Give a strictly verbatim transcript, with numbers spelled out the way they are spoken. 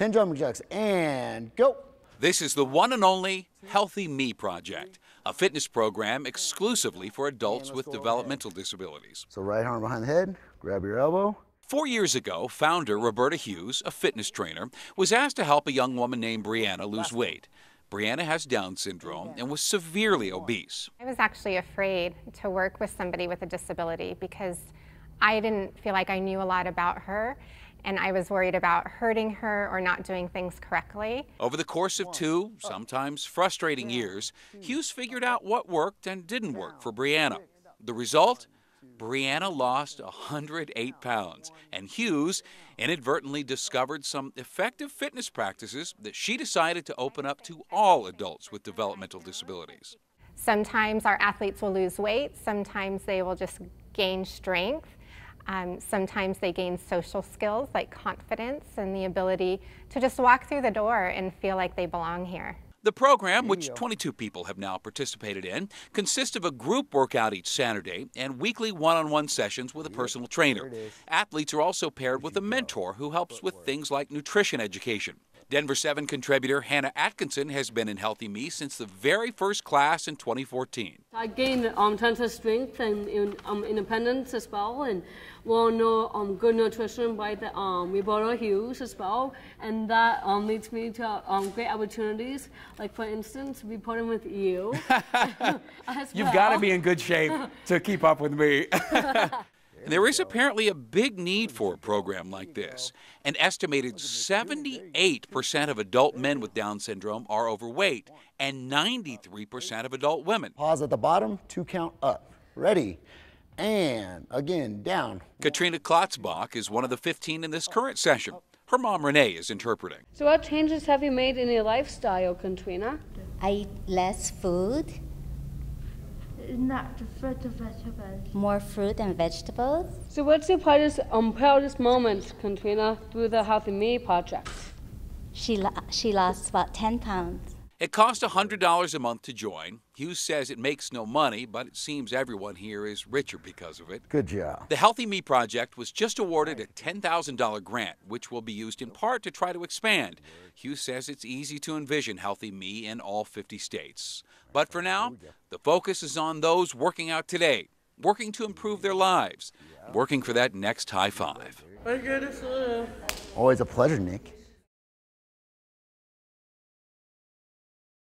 ten drum jugs, and go. This is the one and only Healthy Me Project, a fitness program exclusively for adults with developmental disabilities. So right arm behind the head, grab your elbow. Four years ago, founder Roberta Hughes, a fitness trainer, was asked to help a young woman named Brianna lose weight. Brianna has Down syndrome and was severely obese. I was actually afraid to work with somebody with a disability because I didn't feel like I knew a lot about her, and I was worried about hurting her or not doing things correctly. Over the course of two, sometimes frustrating years, Hughes figured out what worked and didn't work for Brianna. The result? Brianna lost one hundred eight pounds, and Hughes inadvertently discovered some effective fitness practices that she decided to open up to all adults with developmental disabilities. Sometimes our athletes will lose weight, sometimes they will just gain strength. Um, sometimes they gain social skills like confidence and the ability to just walk through the door and feel like they belong here. The program, which twenty-two people have now participated in, consists of a group workout each Saturday and weekly one-on-one sessions with a personal trainer. Athletes are also paired with a mentor who helps with things like nutrition education. Denver seven contributor Hannah Atkinson has been in Healthy Me since the very first class in twenty fourteen. I gained um, tons of strength and um, independence as well, and well, no, um, good nutrition by the um, Roberta Hughes as well, and that um, leads me to um, great opportunities, like for instance, reporting with you. You've got to be in good shape to keep up with me. There is apparently a big need for a program like this. An estimated seventy-eight percent of adult men with Down syndrome are overweight, and ninety-three percent of adult women. Pause at the bottom, two count up. Ready, and again, down. Katrina Klotzbach is one of the fifteen in this current session. Her mom, Renee, is interpreting. So what changes have you made in your lifestyle, Katrina? I eat less food. Not fruit and vegetables. More fruit and vegetables. So what's your proudest, um, proudest moment, Katrina, through the Healthy Me Project? She, lo she lost about ten pounds. It costs one hundred dollars a month to join. Hughes says it makes no money, but it seems everyone here is richer because of it. Good job. The Healthy Me Project was just awarded a ten thousand dollar grant, which will be used in part to try to expand. Hughes says it's easy to envision Healthy Me in all fifty states. But for now, the focus is on those working out today, working to improve their lives, working for that next high five. Always a pleasure, Nick.